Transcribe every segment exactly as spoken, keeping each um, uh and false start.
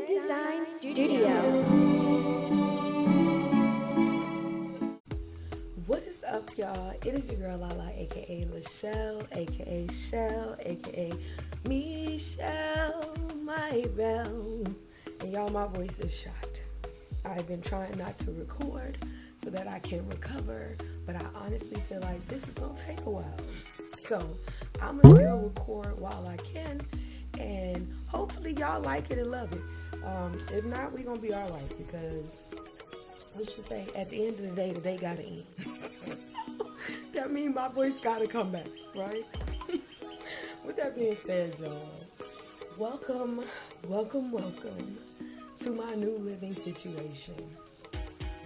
and Design Studio. What is up, y'all? It is your girl Lala, aka Lachelle, aka Shell, aka Michelle, my bell. And y'all, my voice is shot. I've been trying not to record so that I can recover, but I honestly feel like this is gonna take a while. So I'm gonna still record while I can, and hopefully y'all like it and love it. Um, if not, we're gonna be all right, because we should say at the end of the day, the day gotta end. That means my voice gotta come back, right? With that being said, y'all, welcome, welcome, welcome to my new living situation.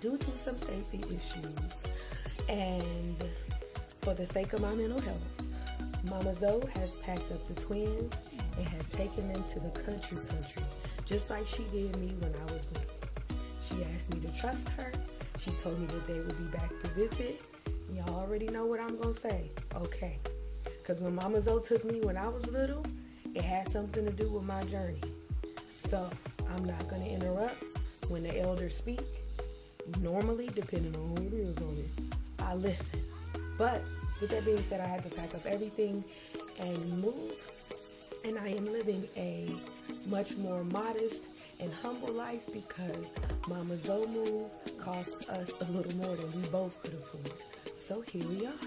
Due to some safety issues and for the sake of my mental health, Mama Zoe has packed up the twins and has taken them to the country country, just like she did me when I was little. She asked me to trust her. She told me that they would be back to visit. Y'all already know what I'm gonna say. Okay. Because when Mama Zoe took me when I was little, it had something to do with my journey. So I'm not gonna interrupt when the elders speak. Normally, depending on who it is on it, I listen. But with that being said, I had to pack up everything and move. And I am living a much more modest and humble life because Mama Zoe move cost us a little more than we both could afford. So here we are.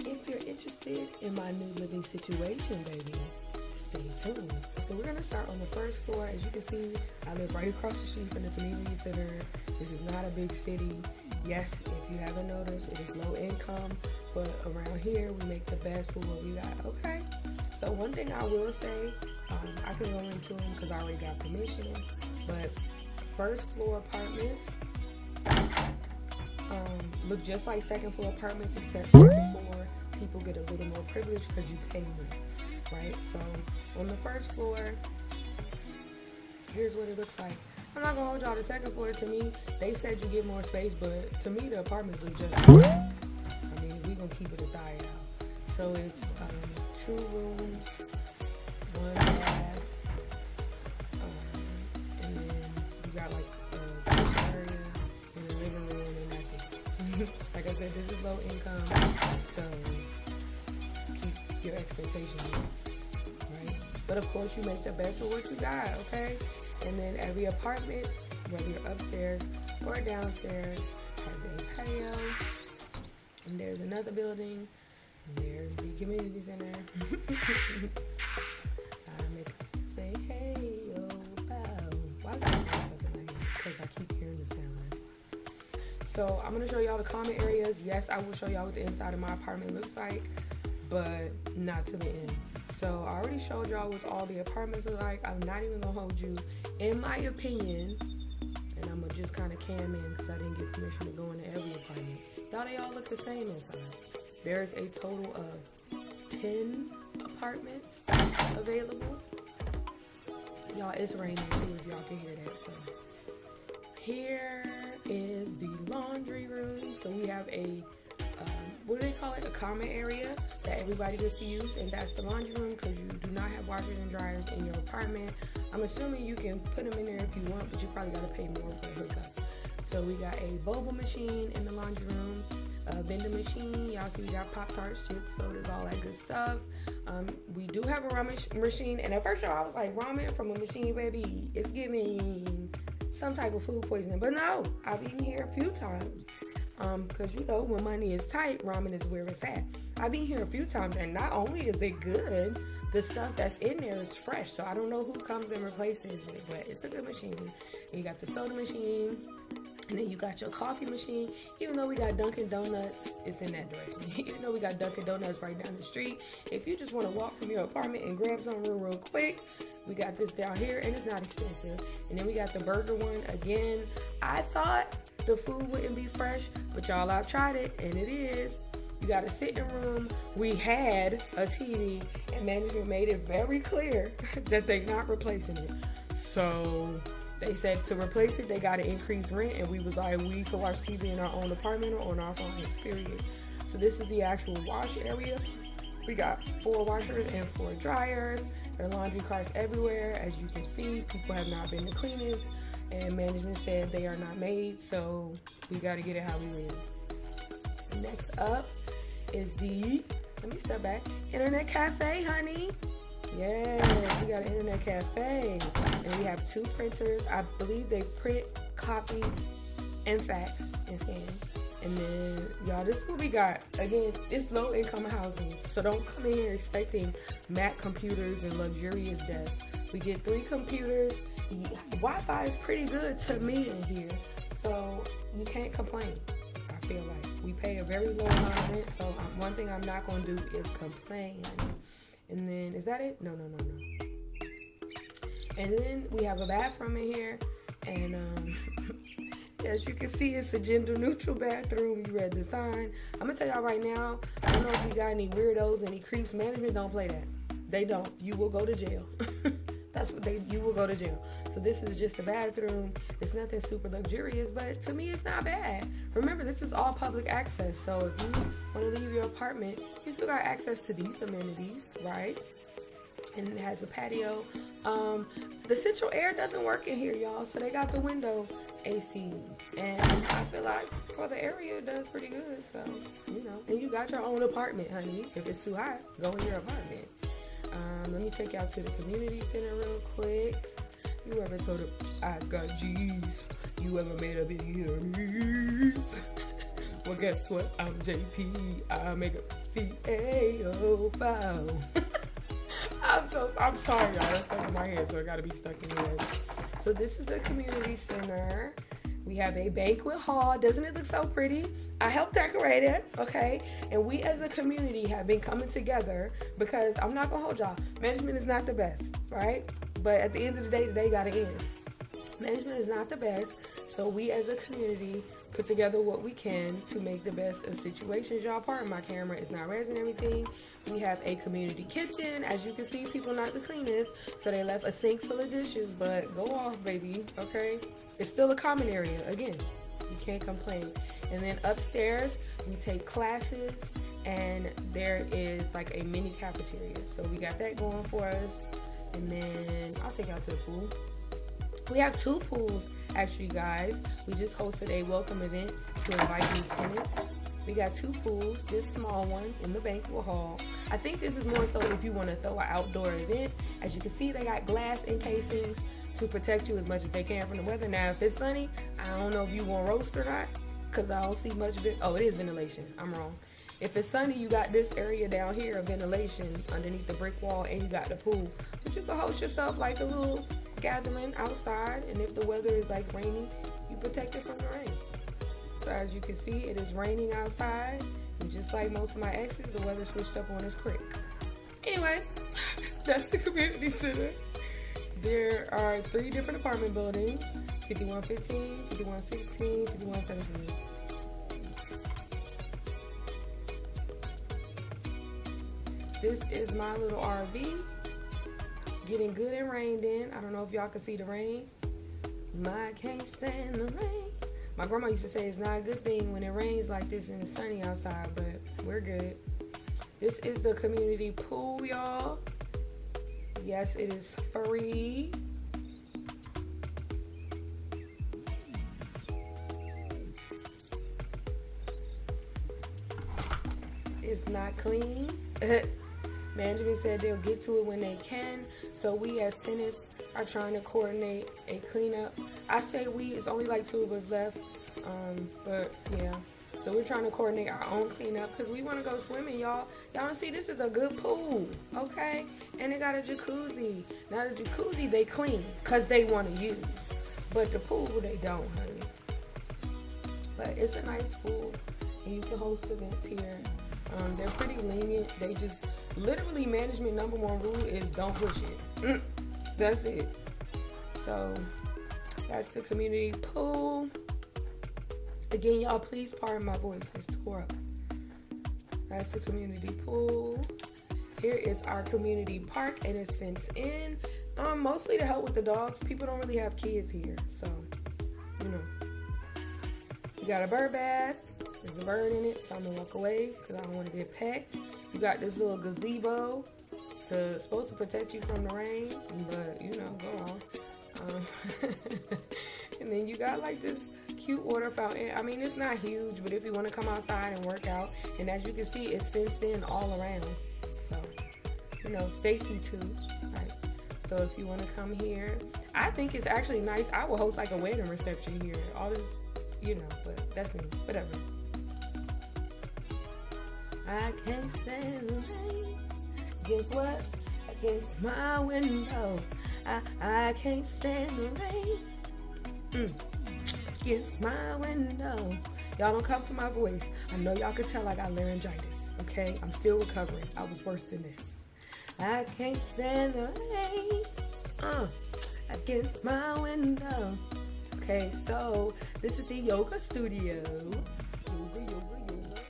If you're interested in my new living situation, baby, stay tuned. So we're gonna start on the first floor. As you can see, I live right across the street from the community center. This is not a big city. Yes, if you haven't noticed, it is low income, but around here we make the best with what we got, okay? So one thing I will say, um, I can go into them because I already got permission, but first floor apartments um, look just like second floor apartments, except second floor people get a little more privilege because you pay more, right? So on the first floor, here's what it looks like. I'm not gonna hold y'all. The second floor, to me, they said you get more space, but to me the apartments look just, I mean, we gonna keep it a die out. So it's um, two rooms, one bath, um, and then you got like a kitchen area and a living room, and that's it. Like I said, this is low income, so keep your expectations, right? But of course, you make the best of what you got, okay? And then every apartment, whether you're upstairs or downstairs, has a patio. And there's another building. There's the community center. I make say, hey, yo, wow. Why is I doing something like this? Because I keep hearing the sound. So I'm going to show y'all the common areas. Yes, I will show y'all what the inside of my apartment looks like, but not to the end. So I already showed y'all what all the apartments are like. I'm not even gonna hold you. In my opinion, and I'm gonna just kind of cam in because I didn't get permission to go into every apartment. Y'all, they all look the same inside. There's a total of ten apartments available. Y'all, it's raining too, if y'all can hear that. So here is the laundry room. So we have a Um, what do they call it? A common area that everybody gets to use, and that's the laundry room because you do not have washers and dryers in your apartment. I'm assuming you can put them in there if you want, but you probably got to pay more for the hookup. So we got a boba machine in the laundry room, a vending machine. Y'all see we got Pop-Tarts, chips, sodas, all that good stuff. Um, we do have a ramen machine, and at first, y'all, I was like, ramen from a machine, baby. It's giving some type of food poisoning, but no, I've eaten here a few times. Um, because you know, when money is tight, ramen is where it's at. I've been here a few times, and not only is it good, the stuff that's in there is fresh. So I don't know who comes and replaces it, but it's a good machine. And you got the soda machine, and then you got your coffee machine. Even though we got Dunkin' Donuts, it's in that direction. Even though we got Dunkin' Donuts right down the street, if you just want to walk from your apartment and grab something real, real quick, we got this down here, and it's not expensive. And then we got the burger one again. I thought the food wouldn't be fresh, but y'all, I've tried it, and it is. You got a sitting room. We had a T V, and management made it very clear that they're not replacing it. So they said to replace it, they got to increase rent, and we was like, we could watch T V in our own apartment or on our phones, period. So this is the actual wash area. We got four washers and four dryers. There are laundry carts everywhere. As you can see, people have not been the cleanest, and management said they are not made, so we got to get it how we live. Next up is the, let me step back, internet cafe, honey. Yes, we got an internet cafe, and we have two printers. I believe they print, copy, and fax and scan. And then, y'all, this is what we got. Again, it's low income housing, so don't come in here expecting Mac computers and luxurious desks. We get three computers. Wi-Fi is pretty good to me in here, so you can't complain. I feel like we pay a very low amount of rent, so I'm, one thing I'm not gonna do is complain. And then, is that it? No, no, no, no. And then we have a bathroom in here. And um, as you can see, it's a gender neutral bathroom. You read the sign. I'm gonna tell y'all right now, I don't know if you got any weirdos, any creeps. Management don't play that. They don't. You will go to jail. That's what they, you will go to jail. So this is just a bathroom. It's nothing super luxurious, but to me, it's not bad. Remember, this is all public access. So if you want to leave your apartment, you still got access to these amenities, right? And it has a patio. Um, the central air doesn't work in here, y'all. So they got the window A C. And I feel like for the area, it does pretty good. So, you know, and you got your own apartment, honey. If it's too hot, go in your apartment. Um, let me take y'all to the community center real quick. You ever told them I got G's? You ever made up in here? Well, guess what? I'm J P. I make up C A O. I'm so I'm sorry, y'all. That's stuck in my head, so I gotta be stuck in here. So this is the community center. We have a banquet hall. Doesn't it look so pretty? I helped decorate it, okay? And we as a community have been coming together because I'm not gonna hold y'all. Management is not the best, right? But at the end of the day, the day gotta end. Management is not the best, so we as a community put together what we can to make the best of situations, y'all. Pardon my camera, it's not raising everything. We have a community kitchen. As you can see, people not the cleanest, so they left a sink full of dishes, but go off, baby, okay? It's still a common area, again. You can't complain. And then upstairs, we take classes, and there is like a mini cafeteria. So we got that going for us. And then I'll take y'all to the pool. We have two pools, actually, guys. We just hosted a welcome event to invite new tenants. We got two pools, this small one in the banquet hall. I think this is more so if you want to throw an outdoor event. As you can see, they got glass encasings to protect you as much as they can from the weather. Now, if it's sunny, I don't know if you want to roast or not, because I don't see much of it. Oh, it is ventilation. I'm wrong. If it's sunny, you got this area down here of ventilation underneath the brick wall, and you got the pool. But you can host yourself like a little gathering outside, and if the weather is like rainy, you protect it from the rain. So as you can see, it is raining outside, and just like most of my exes, the weather switched up on us quick. Anyway, that's the community center. There are three different apartment buildings, fifty-one fifteen, fifty-one sixteen, fifty-one seventeen. This is my little R V, getting good and rained in. I don't know if y'all can see the rain. I can't stand the rain. My grandma used to say it's not a good thing when it rains like this and it's sunny outside, but we're good. This is the community pool, y'all. Yes, it is free. It's not clean. Management said they'll get to it when they can. So we as tenants are trying to coordinate a cleanup. I say we, it's only like two of us left. Um, but yeah. So we're trying to coordinate our own cleanup because we want to go swimming, y'all. Y'all see, this is a good pool, okay? And it got a jacuzzi. Now the jacuzzi, they clean because they want to use. But the pool, they don't, honey. But it's a nice pool. And you can host events here. Um, they're pretty lenient. They just, literally, management number one rule is don't push it. Mm, that's it. So that's the community pool. Again, y'all, please pardon my voice. It's tore up. That's the community pool. Here is our community park, and it's fenced in. Um, mostly to help with the dogs. People don't really have kids here, so you know. You got a bird bath. There's a bird in it, so I'm gonna walk away because I don't want to get pecked. You got this little gazebo. So it's supposed to protect you from the rain, but you know, go on. Um, and then you got like this cute water fountain. I mean, it's not huge, but if you want to come outside and work out, and as you can see, it's fenced in all around. So, you know, safety too. Right? So if you want to come here, I think it's actually nice. I will host like a wedding reception here. All this, you know, but that's me. Whatever. I can't stand rain. Guess what? Against my window. I, I can't stand the rain. Mm. Against my window. Y'all don't come for my voice. I know y'all can tell I got laryngitis. Okay? I'm still recovering. I was worse than this. I can't stand the rain. Uh, against my window. Okay, so this is the yoga studio. Yoga, yoga, yoga.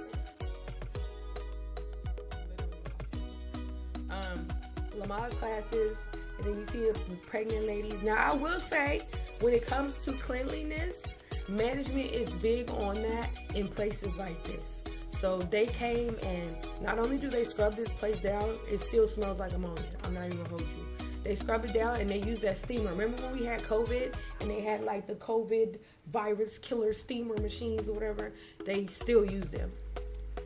Um, Lamage classes. And then you see the pregnant ladies. Now, I will say, when it comes to cleanliness, management is big on that in places like this. So they came, and not only do they scrub this place down, it still smells like ammonia. I'm not even gonna hold you. They scrub it down, and they use that steamer. Remember when we had COVID, and they had like the COVID virus killer steamer machines or whatever? They still use them.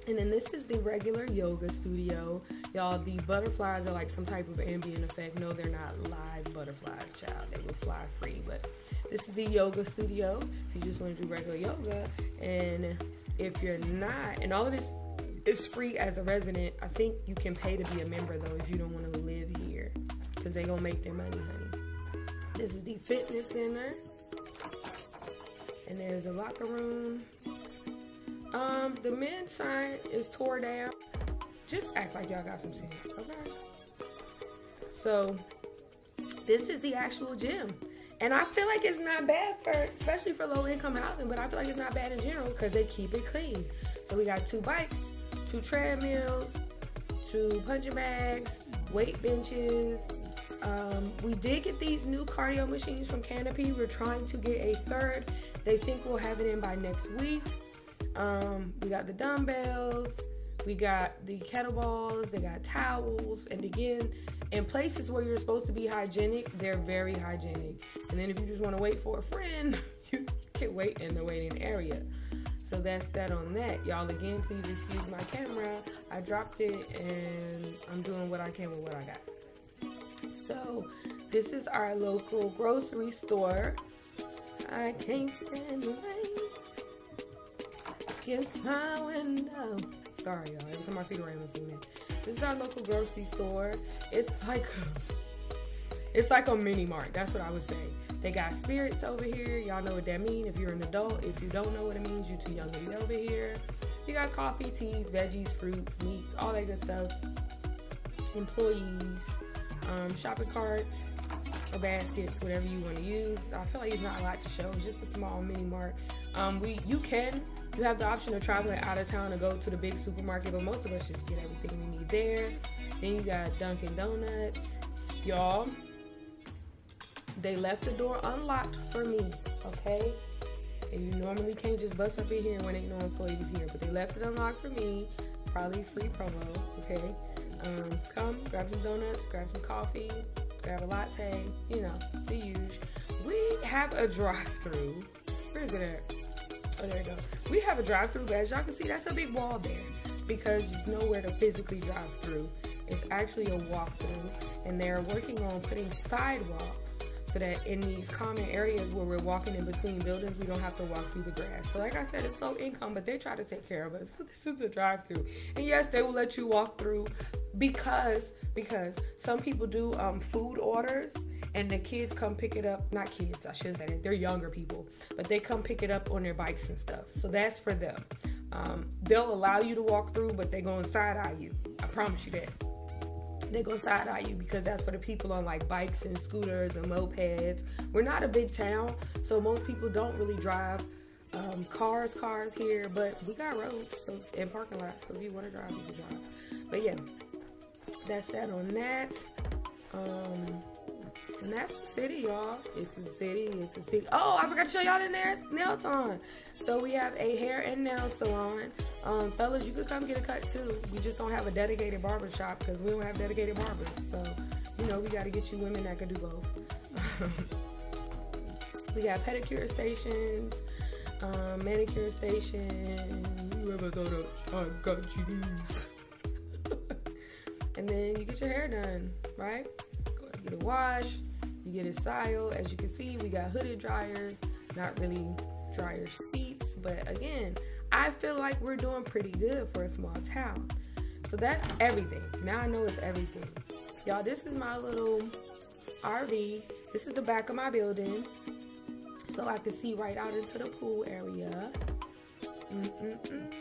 And then this is the regular yoga studio. Y'all, the butterflies are like some type of ambient effect. No, they're not live butterflies, child. They will fly free. But this is the yoga studio if you just want to do regular yoga. And if you're not, and all of this is free as a resident. I think you can pay to be a member, though, if you don't want to live here. Because they're going to make their money, honey. This is the fitness center. And there's a locker room. Um, the men's sign is tore down. Just act like y'all got some sense, okay? So, this is the actual gym. And I feel like it's not bad for, especially for low-income housing, but I feel like it's not bad in general because they keep it clean. So, we got two bikes, two treadmills, two punching bags, weight benches. Um, we did get these new cardio machines from Canopy. We're trying to get a third. They think we'll have it in by next week. Um, we got the dumbbells, we got the kettlebells, they got towels, and again, in places where you're supposed to be hygienic, they're very hygienic. And then if you just want to wait for a friend, you can wait in the waiting area. So that's that on that. Y'all, again, please excuse my camera. I dropped it and I'm doing what I can with what I got. So this is our local grocery store. I can't stand the rain. Against my window. Sorry, y'all. Every time I see the rain, I'm seeing it. This is our local grocery store. It's like a, it's like a mini mart. That's what I would say. They got spirits over here. Y'all know what that means. If you're an adult, if you don't know what it means, you're too young to be over here. You got coffee, teas, veggies, fruits, meats, all that good stuff. Employees, um, shopping carts, or baskets, whatever you want to use. I feel like it's not a lot to show. It's just a small mini mart. Um, we you can. You have the option of traveling out of town to go to the big supermarket, but most of us just get everything we need there. Then you got Dunkin' Donuts. Y'all, they left the door unlocked for me, okay? And you normally can't just bust up in here when ain't no employees here, but they left it unlocked for me. Probably free promo, okay? Um, come, grab some donuts, grab some coffee, grab a latte, you know, the usual. We have a drive-through. Where is it at? Oh, there you go. We have a drive-through, but as y'all can see, that's a big wall there because there's nowhere to physically drive through. It's actually a walk-through, and they're working on putting sidewalks so that in these common areas where we're walking in between buildings, we don't have to walk through the grass. So like I said, it's low income, but they try to take care of us. So this is a drive-through, and yes, they will let you walk through because because some people do um, food orders. And the kids come pick it up. Not kids, I shouldn't say that. They're younger people. But they come pick it up on their bikes and stuff. So that's for them. Um, they'll allow you to walk through, but they're going to side-eye you. I promise you that. They're going to side-eye you because that's for the people on, like, bikes and scooters and mopeds. We're not a big town, so most people don't really drive um, cars, cars here. But we got roads so, and parking lots, so if you want to drive, you can drive. But, yeah, that's that on that. Um... And that's the city, y'all. It's the city, it's the city. Oh, I forgot to show y'all the nail salon. So we have a hair and nail salon. Um, fellas, you could come get a cut too. We just don't have a dedicated barber shop because we don't have dedicated barbers. So, you know, we got to get you women that can do both. We got pedicure stations, um, manicure stations. You ever thought of, I got you. And then you get your hair done, right? Go ahead, get a wash, you get a style. As you can see, we got hooded dryers, not really dryer seats, but again, I feel like we're doing pretty good for a small town. So that's everything. Now I know it's everything. Y'all, this is my little R V. This is the back of my building. So I can see right out into the pool area. Mm-mm-mm.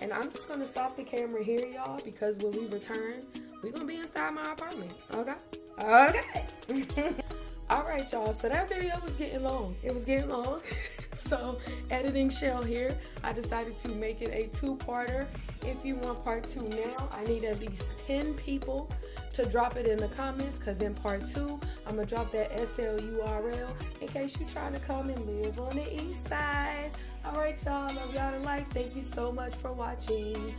And I'm just gonna stop the camera here, y'all, because when we return, we're gonna be inside my apartment, okay? Okay. All right, y'all, so that video was getting long. It was getting long. So, editing Shell here, I decided to make it a two-parter. If you want part two now, I need at least ten people to drop it in the comments, because in part two, I'm gonna drop that S L U R L in case you're trying to come and live on the east side. All right, y'all, love y'all to life. Thank you so much for watching.